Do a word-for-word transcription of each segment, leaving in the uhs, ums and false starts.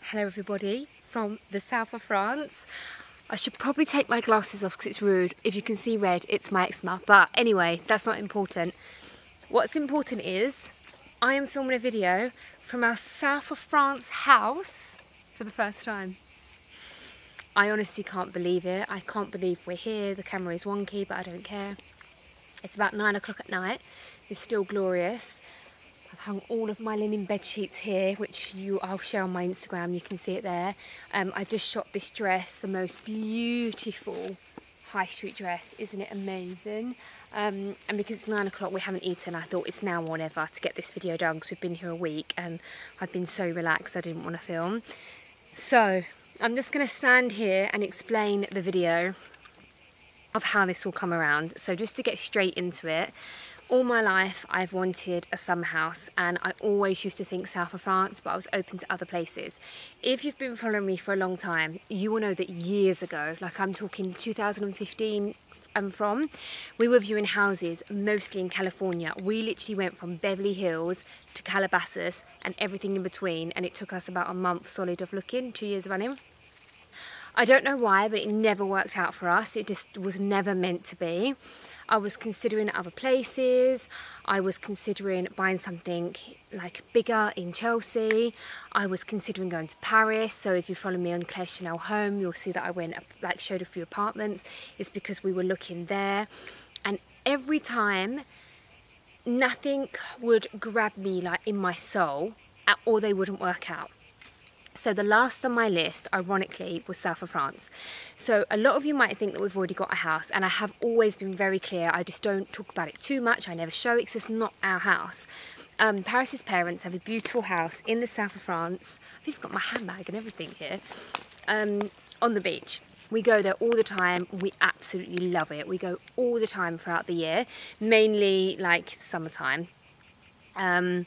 Hello everybody from the south of France. I should probably take my glasses off because it's rude. If you can see red, it's my eczema. But anyway, that's not important. What's important is I am filming a video from our south of France house for the first time. I honestly can't believe it. I can't believe we're here. The camera is wonky, but I don't care. It's about nine o'clock at night. It's still glorious. I've hung all of my linen bed sheets here, which you I'll share on my Instagram. You can see it there. Um, I just shot this dress, the most beautiful high street dress. Isn't it amazing? Um, and because it's nine o'clock, we haven't eaten. I thought it's now or never to get this video done because we've been here a week and I've been so relaxed I didn't want to film. So I'm just going to stand here and explain the video of how this will come around. So just to get straight into it. All my life I've wanted a summer house and I always used to think south of France, but I was open to other places. If you've been following me for a long time, you will know that years ago, like I'm talking two thousand fifteen and from, we were viewing houses mostly in California. We literally went from Beverly Hills to Calabasas and everything in between, and it took us about a month solid of looking, two years running. I don't know why, but it never worked out for us. It just was never meant to be. I was considering other places. I was considering buying something like bigger in Chelsea. I was considering going to Paris. So if you follow me on Claire Chanelle Home, you'll see that I went, like showed a few apartments. It's because we were looking there. And every time, nothing would grab me like in my soul, or they wouldn't work out. So the last on my list, ironically, was south of France. So a lot of you might think that we've already got a house, and I have always been very clear, I just don't talk about it too much, I never show it because it's not our house. Um, Paris's parents have a beautiful house in the south of France. I've got my handbag and everything here, um, on the beach. We go there all the time, we absolutely love it. We go all the time throughout the year, mainly like summertime. Um,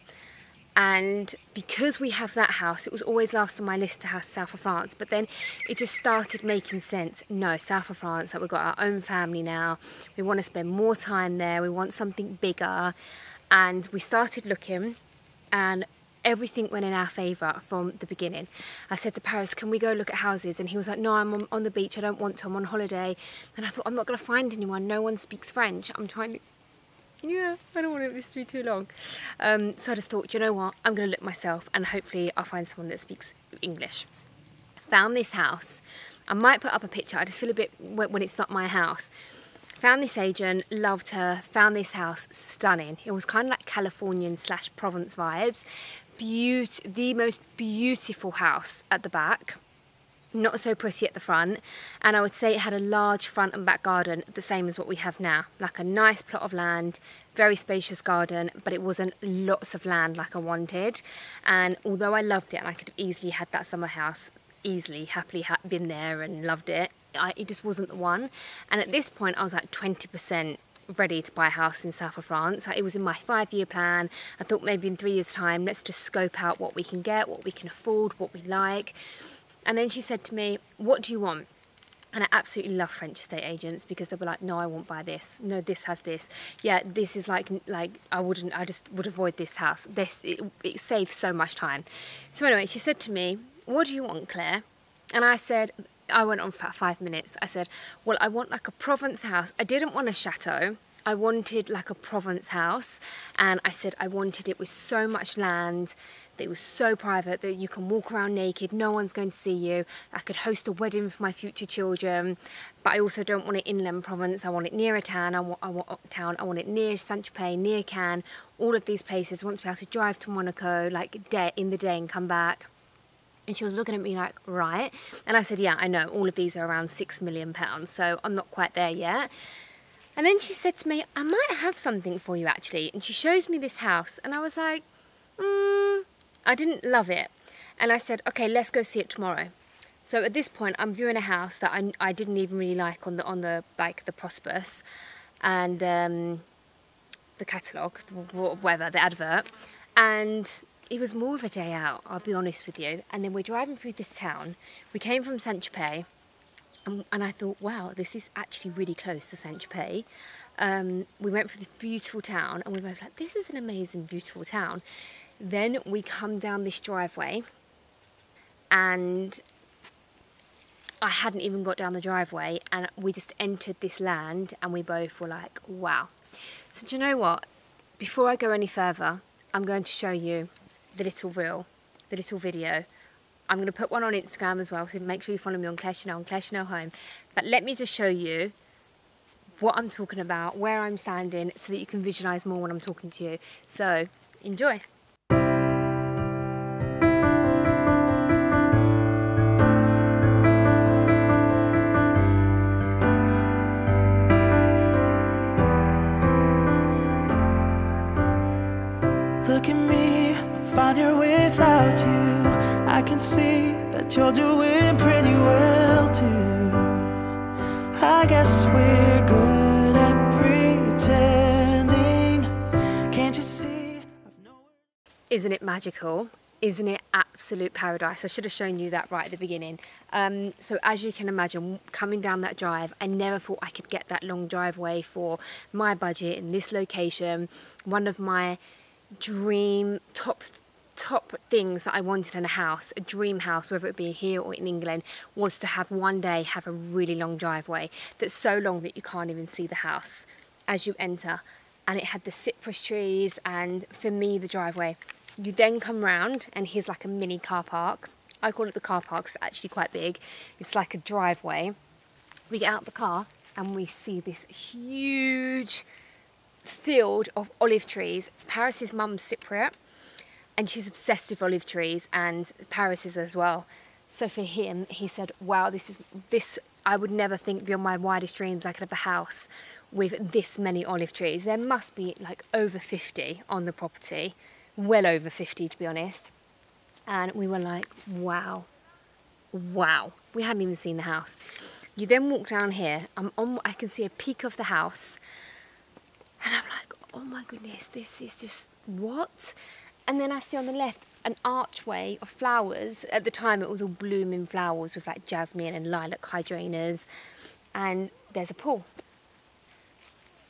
And because we have that house, it was always last on my list to have south of France, but then it just started making sense. No, south of France, like we've got our own family now. We want to spend more time there. We want something bigger. And we started looking and everything went in our favour from the beginning. I said to Paris, can we go look at houses? And he was like, no, I'm on, on the beach. I don't want to. I'm on holiday. And I thought, I'm not going to find anyone. No one speaks French. I'm trying to... Yeah, I don't want this to be too long. Um, so I just thought, you know what, I'm going to look myself and hopefully I'll find someone that speaks English. Found this house. I might put up a picture, I just feel a bit when it's not my house. Found this agent, loved her, found this house, stunning. It was kind of like Californian slash Provence vibes. Beaut- the most beautiful house at the back. Not so pretty at the front, and I would say it had a large front and back garden, the same as what we have now, like a nice plot of land, very spacious garden, but it wasn't lots of land like I wanted. And although I loved it and I could have easily had that summer house, easily, happily ha been there and loved it, I, it just wasn't the one. And at this point I was like twenty percent ready to buy a house in south of France. It was in my five-year plan. I thought maybe in three years time, let's just scope out what we can get, what we can afford, what we like. And then she said to me, what do you want? And I absolutely love French estate agents because they were like, no, I won't buy this. No, this has this. Yeah, this is like, like I wouldn't, I just would avoid this house. This, it, it saves so much time. So anyway, she said to me, what do you want, Claire? And I said, I went on for about five minutes. I said, well, I want like a Provence house. I didn't want a chateau. I wanted like a Provence house. And I said, I wanted it with so much land. It was so private that you can walk around naked, no one's going to see you. I could host a wedding for my future children, but I also don't want it inland Provence. I want it near a town, I want, I want uptown, I want it near Saint-Tropez, near Cannes, all of these places. I want to be able to drive to Monaco like day, in the day and come back. And she was looking at me like, right. And I said, yeah, I know, all of these are around six million pounds, so I'm not quite there yet. And then she said to me, I might have something for you actually. And she shows me this house and I was like, hmm. I didn't love it, and I said, okay, let's go see it tomorrow. So at this point I'm viewing a house that I, I didn't even really like on the on the like the prospectus and um, the catalogue, whatever, the advert, and it was more of a day out, I'll be honest with you. And then we're driving through this town. We came from Saint-Tropez and, and I thought, wow, this is actually really close to Saint-Tropez. Um, we went through this beautiful town and we were both like, this is an amazing, beautiful town. Then we come down this driveway and I hadn't even got down the driveway and we just entered this land and we both were like, wow. So do you know what? Before I go any further, I'm going to show you the little reel, the little video. I'm going to put one on Instagram as well, so make sure you follow me on Claire Chanelle, on Claire Chanelle Home. But let me just show you what I'm talking about, where I'm standing, so that you can visualise more when I'm talking to you. So, enjoy. Look at me, I'm fine here without you. I can see that you're doing pretty well too. I guess we're good at pretending. Can't you see? I've no... Isn't it magical? Isn't it absolute paradise? I should have shown you that right at the beginning. Um, so as you can imagine, coming down that drive, I never thought I could get that long driveway for my budget in this location. One of my dream top top things that I wanted in a house, a dream house, whether it be here or in England, was to have one day have a really long driveway that's so long that you can't even see the house as you enter. And it had the cypress trees, and for me the driveway, you then come round and here's like a mini car park. I call it the car park, it's actually quite big. It's like a driveway. We get out the car and we see this huge field of olive trees. Paris's mum's Cypriot and she's obsessed with olive trees, and Paris's as well. So for him, he said, wow, this is this I would never think beyond my wildest dreams I could have a house with this many olive trees. There must be like over fifty on the property, well over fifty to be honest. And we were like, wow, wow, we hadn't even seen the house. You then walk down here, I'm on, I can see a peak of the house. And I'm like, oh my goodness, this is just, what? And then I see on the left an archway of flowers. At the time it was all blooming flowers with like jasmine and lilac hydrangeas. And there's a pool.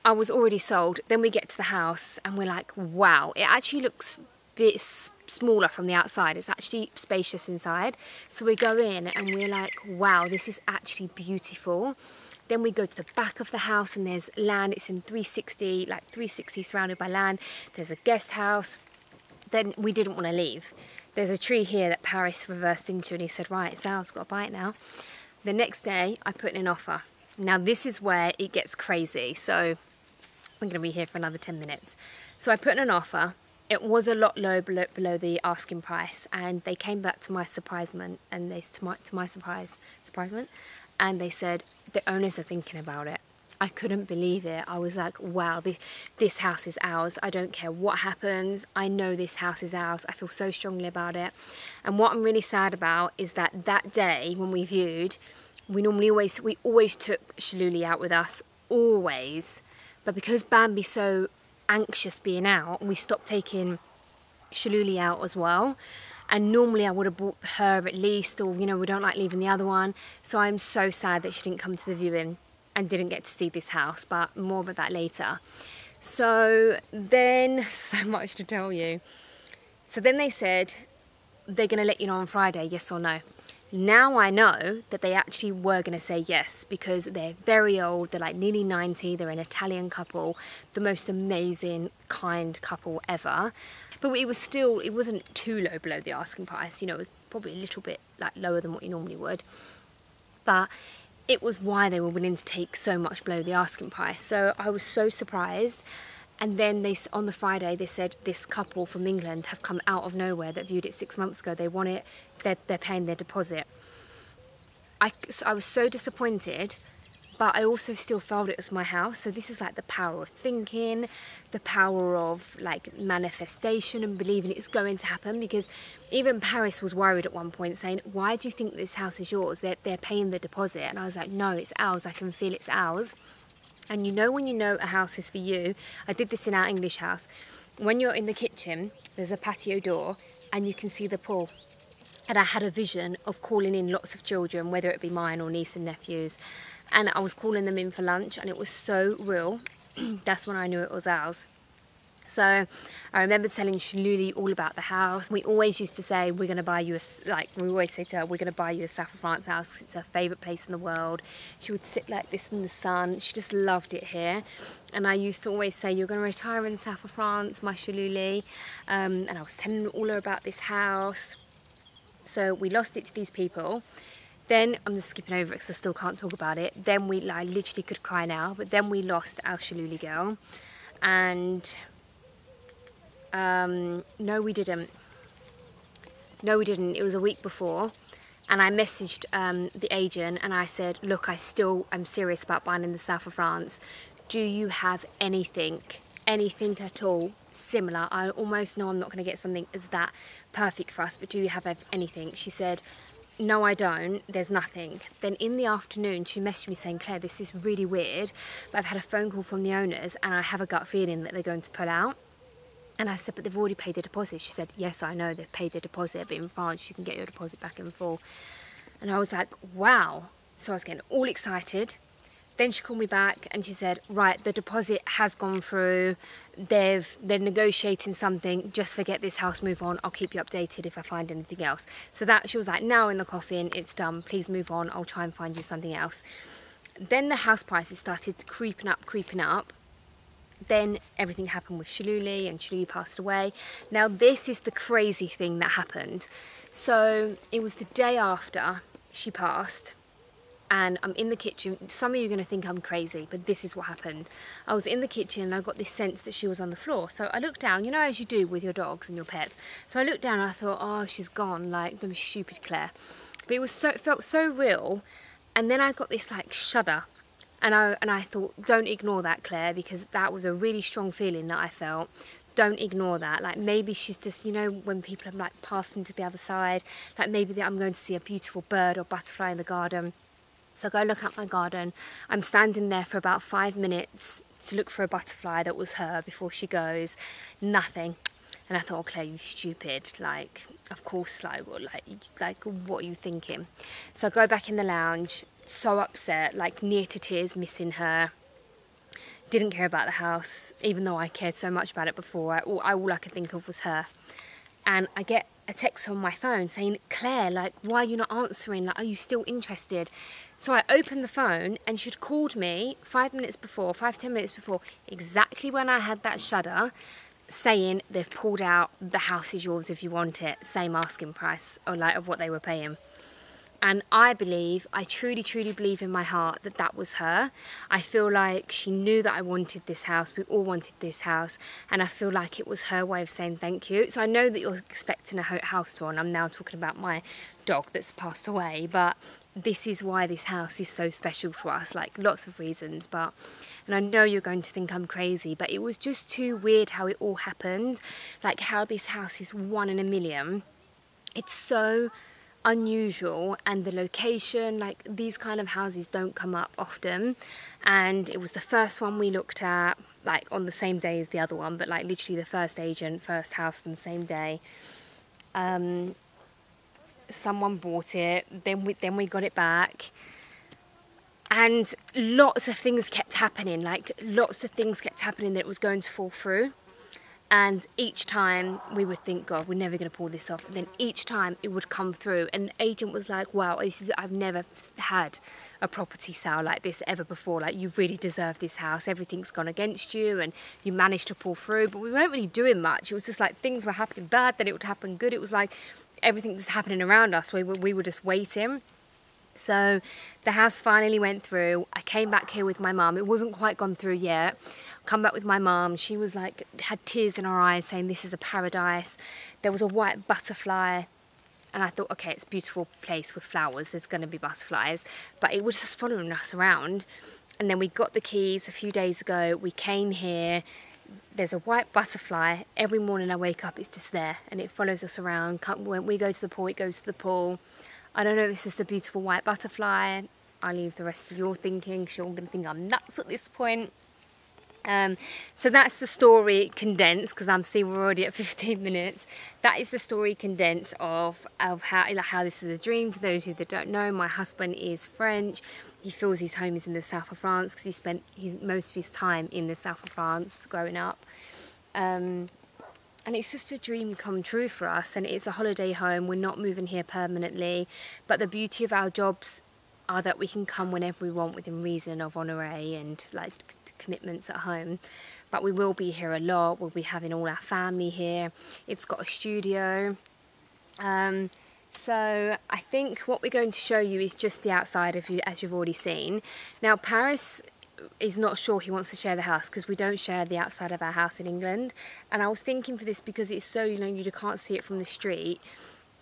I was already sold. Then we get to the house and we're like, wow, it actually looks a bit smaller from the outside. It's actually spacious inside. So we go in and we're like, wow, this is actually beautiful. Then we go to the back of the house and there's land. It's in three sixty, like three sixty surrounded by land. There's a guest house. Then we didn't want to leave. There's a tree here that Paris reversed into and he said, right, it's ours, got to buy it now. The next day I put in an offer. Now this is where it gets crazy. So I'm going to be here for another ten minutes. So I put in an offer. It was a lot low below, below the asking price, and they came back to my surprisement and they, to my, to my surprise, surprisement. And they said, the owners are thinking about it. I couldn't believe it. I was like, wow, this, this house is ours. I don't care what happens. I know this house is ours. I feel so strongly about it. And what I'm really sad about is that that day when we viewed, we normally always, we always took Shaluli out with us, always. But because Bambi's so anxious being out, we stopped taking Shaluli out as well. And normally I would have bought her at least, or, you know, we don't like leaving the other one. So I'm so sad that she didn't come to the viewing and didn't get to see this house, but more about that later. So then, so much to tell you. So then they said, they're gonna let you know on Friday, yes or no. Now I know that they actually were gonna say yes, because they're very old, they're like nearly ninety, they're an Italian couple, the most amazing, kind couple ever. But it was still, it wasn't too low below the asking price, you know, it was probably a little bit like lower than what you normally would. But it was why they were willing to take so much below the asking price. So I was so surprised. And then they, on the Friday, they said this couple from England have come out of nowhere that viewed it six months ago. They want it, they're, they're paying their deposit. I, so I was so disappointed, but I also still felt it was my house. So this is like the power of thinking, the power of like manifestation and believing it's going to happen, because even Paris was worried at one point saying, why do you think this house is yours? They're, they're paying the deposit. And I was like, no, it's ours. I can feel it's ours. And you know when you know a house is for you, I did this in our English house. When you're in the kitchen, there's a patio door and you can see the pool. And I had a vision of calling in lots of children, whether it be mine or niece and nephews. And I was calling them in for lunch and it was so real. That's when I knew it was ours. So I remember telling Shaluli all about the house. We always used to say, we're gonna buy you a, like we always say to her, we're gonna buy you a South of France house. It's her favorite place in the world. She would sit like this in the sun. She just loved it here. And I used to always say, you're gonna retire in South of France, my Shaluli. Um, and I was telling all her about this house. So we lost it to these people. Then, I'm just skipping over it because I still can't talk about it. Then we, I literally could cry now, but then we lost our Shaluli girl. And Um, no we didn't, no we didn't, it was a week before, and I messaged um, the agent and I said, look, I still am serious about buying in the south of France, do you have anything, anything at all similar? I almost know I'm not going to get something as that perfect for us, but do you have anything? She said, no, I don't, there's nothing. Then in the afternoon she messaged me saying, Claire, this is really weird, but I've had a phone call from the owners and I have a gut feeling that they're going to pull out. And I said, but they've already paid their deposit. She said, yes, I know, they've paid their deposit, but in France, you can get your deposit back in full. And I was like, wow. So I was getting all excited. Then she called me back and she said, right, the deposit has gone through. They've, they're negotiating something. Just forget this house, move on. I'll keep you updated if I find anything else. So that, she was like, now in the coffin, it's done. Please move on. I'll try and find you something else. Then the house prices started creeping up, creeping up. Then everything happened with Shaluli, and Shaluli passed away. Now this is the crazy thing that happened. So it was the day after she passed and I'm in the kitchen. Some of you are going to think I'm crazy, but this is what happened. I was in the kitchen and I got this sense that she was on the floor. So I looked down, you know, as you do with your dogs and your pets. So I looked down and I thought, oh, she's gone, like, don't be stupid, Claire. But it was so, it felt so real. And then I got this like shudder. And I, and I thought, don't ignore that, Claire, because that was a really strong feeling that I felt. Don't ignore that. Like, maybe she's just, you know, when people are like passing to the other side, like maybe that I'm going to see a beautiful bird or butterfly in the garden. So I go look at my garden. I'm standing there for about five minutes to look for a butterfly that was her before she goes. Nothing. And I thought, oh, Claire, you stupid. Like, of course, like, like, like, what are you thinking? So I go back in the lounge. So upset, like near to tears, missing her. Didn't care about the house, even though I cared so much about it before. I, all, I, all I could think of was her. And I get a text on my phone saying, Claire, like, why are you not answering? Like, are you still interested? So I opened the phone and she'd called me five minutes before, five, ten minutes before, exactly when I had that shudder, saying they've pulled out, the house is yours if you want it, same asking price, or like of what they were paying. And I believe, I truly, truly believe in my heart that that was her. I feel like she knew that I wanted this house. We all wanted this house. And I feel like it was her way of saying thank you. So I know that you're expecting a house tour, and I'm now talking about my dog that's passed away. But this is why this house is so special to us, like lots of reasons. But, and I know you're going to think I'm crazy, but it was just too weird how it all happened. Like how this house is one in a million. It's so unusual, and the location, like these kind of houses don't come up often, and it was the first one we looked at, like on the same day as the other one, but like literally the first agent, first house on the same day. Um, someone bought it, then we, then we got it back, and lots of things kept happening, like lots of things kept happening that it was going to fall through. And each time we would think, God, we're never going to pull this off. And then each time it would come through. And the agent was like, wow, this is, I've never had a property sale like this ever before. Like, you really deserve this house. Everything's gone against you and you managed to pull through. But we weren't really doing much. It was just like things were happening bad, then it would happen good. It was like everything was happening around us. We were, we were just waiting. So the house finally went through. I came back here with my mum. It wasn't quite gone through yet. Come back with my mum. She was like, had tears in her eyes saying, this is a paradise. There was a white butterfly. And I thought, okay, it's a beautiful place with flowers. There's going to be butterflies. But it was just following us around. And then we got the keys a few days ago. We came here. There's a white butterfly. Every morning I wake up, it's just there. And it follows us around. When we go to the pool, it goes to the pool. I don't know if it's just a beautiful white butterfly. I leave the rest of your thinking. You're all going to think I'm nuts at this point. Um, so that's the story condensed, because I'm seeing we're already at fifteen minutes. That is the story condensed of, of how, like, how this was a dream. For those of you that don't know, my husband is French. He feels his home is in the south of France because he spent his, most of his time in the south of France growing up. Um, and it's just a dream come true for us, and it's a holiday home. We're not moving here permanently, but the beauty of our jobs are that we can come whenever we want within reason of Honoré and like commitments at home. But we will be here a lot. We'll be having all our family here. It's got a studio. Um, so I think what we're going to show you is just the outside of you, as you've already seen. Now Paris is not sure he wants to share the house because we don't share the outside of our house in England. And I was thinking for this, because it's so, you know, you can't see it from the street,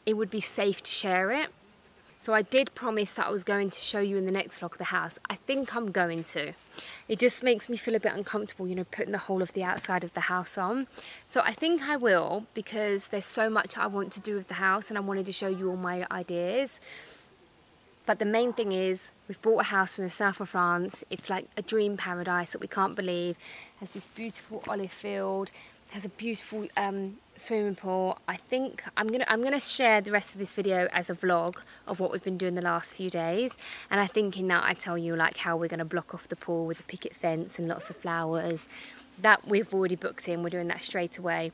it would be safe to share it. So I did promise that I was going to show you in the next vlog the house. I think I'm going to. It just makes me feel a bit uncomfortable, you know, putting the whole of the outside of the house on. So I think I will, because there's so much I want to do with the house and I wanted to show you all my ideas. But the main thing is, we've bought a house in the south of France. It's like a dream paradise that we can't believe. It has this beautiful olive field. Has a beautiful um, swimming pool. I think I'm gonna I'm gonna share the rest of this video as a vlog of what we've been doing the last few days, and I think in that I tell you like how we're gonna block off the pool with a picket fence and lots of flowers. That we've already booked in. We're doing that straight away.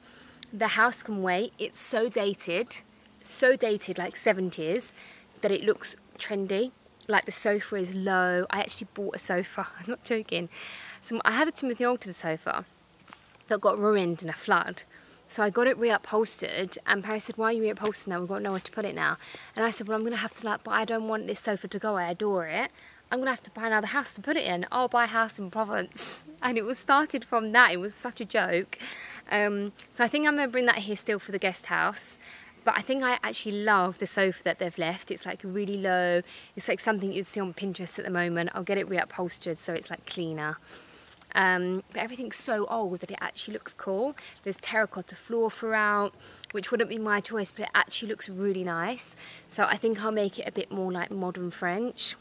The house can wait. It's so dated, so dated, like seventies, that it looks trendy. Like the sofa is low. I actually bought a sofa. I'm not joking. So I have a Timothy Alton sofa that got ruined in a flood. So I got it reupholstered, and Paris said, why are you reupholstering that? We've got nowhere to put it now. And I said, well, I'm gonna have to, like, but I don't want this sofa to go away, I adore it. I'm gonna have to buy another house to put it in. I'll buy a house in Provence. And it was started from that, it was such a joke. Um, so I think I'm gonna bring that here still for the guest house. But I think I actually love the sofa that they've left. It's like really low. It's like something you'd see on Pinterest at the moment. I'll get it reupholstered so it's like cleaner. Um, but everything's so old that it actually looks cool. There's terracotta floor throughout, which wouldn't be my choice, but it actually looks really nice. So I think I'll make it a bit more like modern French,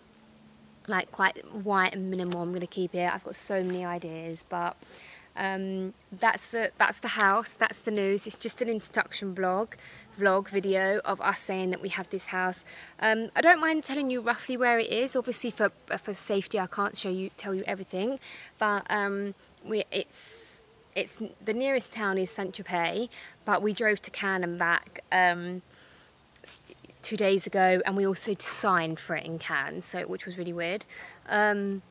like quite white and minimal. I'm gonna keep it. I've got so many ideas, but um, that's the that's the house. That's the news. It's just an introduction blog. vlog video of us saying that we have this house. Um, I don't mind telling you roughly where it is. Obviously, for for safety, I can't show you tell you everything. But um, we it's it's the nearest town is Saint-Tropez. But we drove to Cannes and back um, two days ago, and we also signed for it in Cannes, so which was really weird. Um,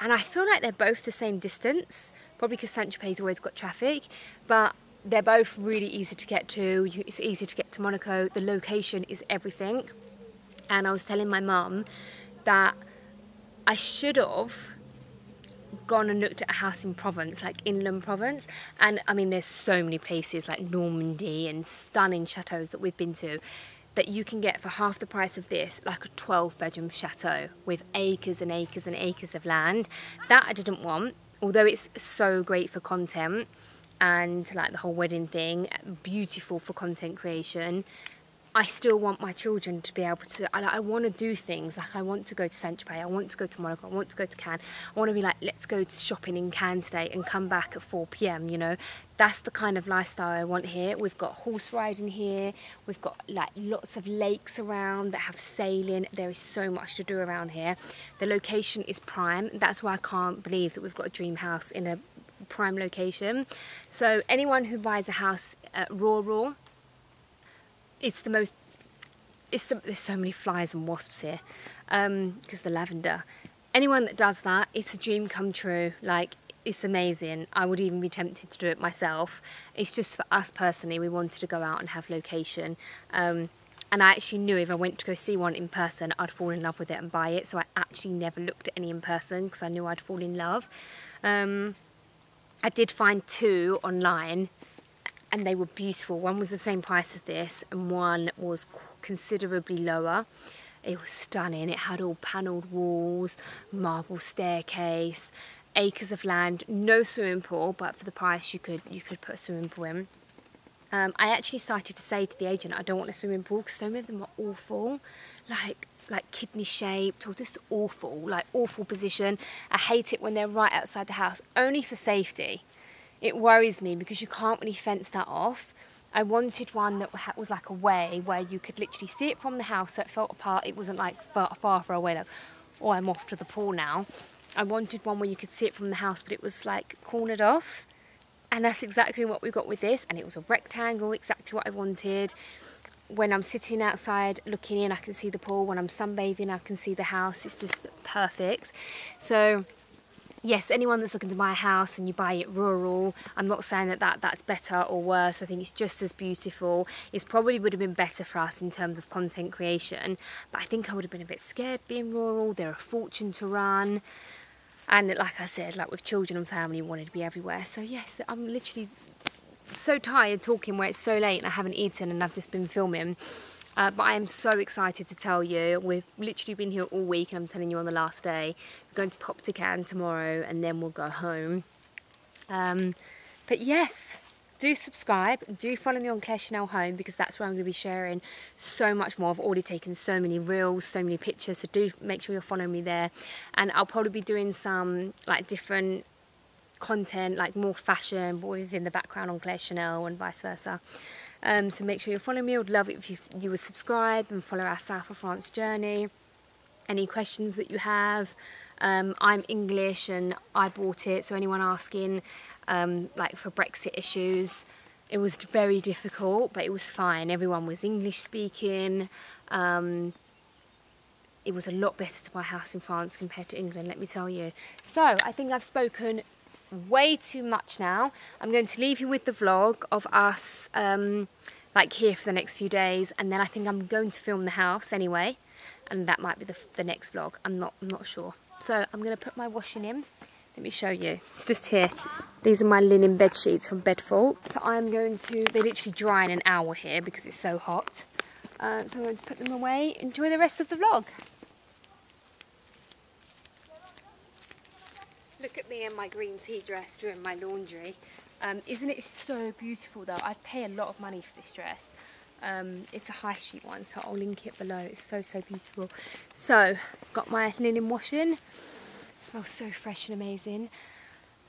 and I feel like they're both the same distance, probably because Saint-Tropez always got traffic, but they're both really easy to get to. It's easy to get to Monaco. The location is everything. And I was telling my mum that I should have gone and looked at a house in Provence, like inland Provence. And I mean, there's so many places like Normandy and stunning chateaus that we've been to that you can get for half the price of this, like a twelve bedroom chateau with acres and acres and acres of land. That I didn't want, although it's so great for content. And like the whole wedding thing, beautiful for content creation. I still want my children to be able to, I, I want to do things, like I want to go to Saint-Tropez, I want to go to Monaco, I want to go to Cannes, I want to be like, let's go shopping in Cannes today and come back at four p m, you know. That's the kind of lifestyle I want here. We've got horse riding here, we've got like lots of lakes around that have sailing. There is so much to do around here. The location is prime, that's why I can't believe that we've got a dream house in a prime location. So anyone who buys a house at rural, it's the most it's the, there's so many flies and wasps here um because the lavender. Anyone that does that, it's a dream come true. Like, it's amazing. I would even be tempted to do it myself. It's just for us personally, we wanted to go out and have location. um And I actually knew if I went to go see one in person, I'd fall in love with it and buy it. So I actually never looked at any in person because I knew I'd fall in love. um I did find two online and they were beautiful. One was the same price as this and one was considerably lower. It was stunning. It had all panelled walls, marble staircase, acres of land, no swimming pool, but for the price you could you could put a swimming pool in. Um, I actually started to say to the agent, I don't want a swimming pool because so many of them are awful. like like kidney shaped or just awful, like awful position. I hate it when they're right outside the house, only for safety. It worries me because you can't really fence that off. I wanted one that was like a way where you could literally see it from the house so it felt apart. It wasn't like far, far, far away, like, oh, I'm off to the pool now. I wanted one where you could see it from the house, but it was like cornered off. And that's exactly what we got with this. And it was a rectangle, exactly what I wanted. When I'm sitting outside looking in, I can see the pool. When I'm sunbathing, I can see the house. It's just perfect. So yes, anyone that's looking to buy a house and you buy it rural, I'm not saying that, that that's better or worse. I think it's just as beautiful. It's probably would have been better for us in terms of content creation, but I think I would have been a bit scared being rural. They're a fortune to run. And like I said, like with children and family, you wanted to be everywhere. So yes, I'm literally so tired talking where it's so late and I haven't eaten and I've just been filming. Uh, but I am so excited to tell you, we've literally been here all week and I'm telling you on the last day, we're going to pop to Cannes tomorrow and then we'll go home. Um, but yes, do subscribe, do follow me on Claire Chanelle Home because that's where I'm going to be sharing so much more. I've already taken so many reels, so many pictures, so do make sure you're following me there. And I'll probably be doing some like different content, like more fashion, but within the background on Claire Chanelle and vice versa. Um, so make sure you're following me. I would love it if you, you would subscribe and follow our South of France journey. Any questions that you have, um, I'm English and I bought it, so anyone asking um, like for Brexit issues, it was very difficult, but it was fine. Everyone was English speaking. Um, it was a lot better to buy a house in France compared to England, let me tell you. So I think I've spoken way too much now. I'm going to leave you with the vlog of us um, like here for the next few days, and then I think I'm going to film the house anyway, and that might be the, the next vlog. I'm not, I'm not sure. So I'm going to put my washing in. Let me show you. It's just here. These are my linen bed sheets from Bedfolk. So I'm going to, they literally dry in an hour here because it's so hot. Uh, so I'm going to put them away. Enjoy the rest of the vlog. Look at me in my green tea dress doing my laundry. Um, isn't it so beautiful though? I'd pay a lot of money for this dress. Um, it's a high sheet one, so I'll link it below. It's so, so beautiful. So, got my linen washing. It smells so fresh and amazing.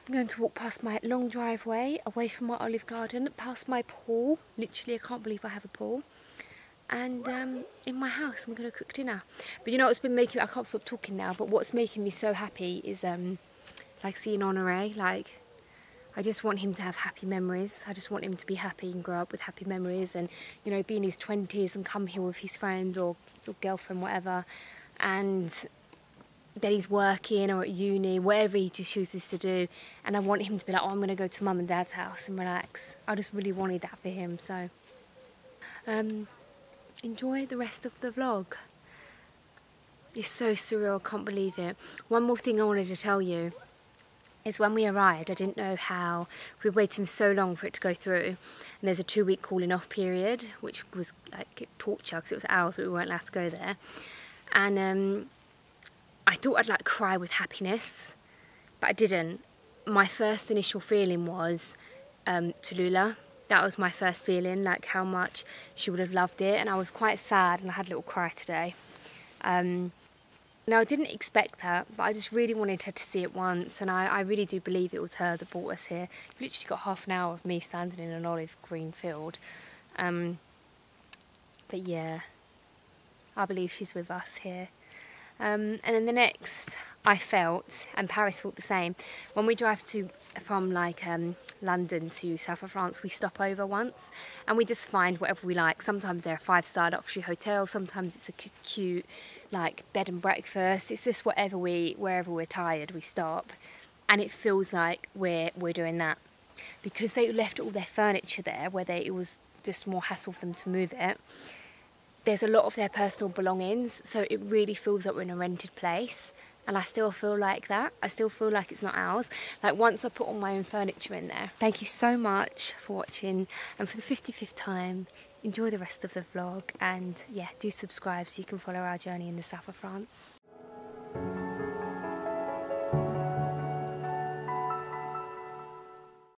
I'm going to walk past my long driveway, away from my olive garden, past my pool. Literally, I can't believe I have a pool. And um, in my house, I'm going to cook dinner. But you know what's been making me, I can't stop talking now, but what's making me so happy is um, like seeing Honoré. Like, I just want him to have happy memories. I just want him to be happy and grow up with happy memories, and you know, be in his twenties and come here with his friend or your girlfriend, whatever. And then he's working or at uni, whatever he just chooses to do. And I want him to be like, oh, I'm going to go to mum and dad's house and relax. I just really wanted that for him. So um, enjoy the rest of the vlog. It's so surreal. I can't believe it. One more thing I wanted to tell you is when we arrived, I didn't know how, we were waiting so long for it to go through, and there's a two week calling off period, which was like torture because it was hours, so we weren't allowed to go there. And um, I thought I'd like cry with happiness, but I didn't. My first initial feeling was um, Tallulah. That was my first feeling, like how much she would have loved it, and I was quite sad and I had a little cry today. Um, Now, I didn't expect that, but I just really wanted her to see it once, and I, I really do believe it was her that brought us here. You've literally got half an hour of me standing in an olive green field. Um, but yeah, I believe she's with us here. Um, and then the next, I felt, and Paris felt the same, when we drive to from like um, London to south of France, we stop over once and we just find whatever we like. Sometimes they're a five-star luxury hotel, sometimes it's a cute like bed and breakfast. It's just whatever we, wherever we're tired, we stop, and it feels like we're we're doing that because they left all their furniture there, where they, it was just more hassle for them to move it. There's a lot of their personal belongings, so it really feels like we're in a rented place. And I still feel like that. I still feel like it's not ours. Like once I put all my own furniture in there. Thank you so much for watching. And for the fifty-fifth time, enjoy the rest of the vlog. And yeah, do subscribe so you can follow our journey in the south of France.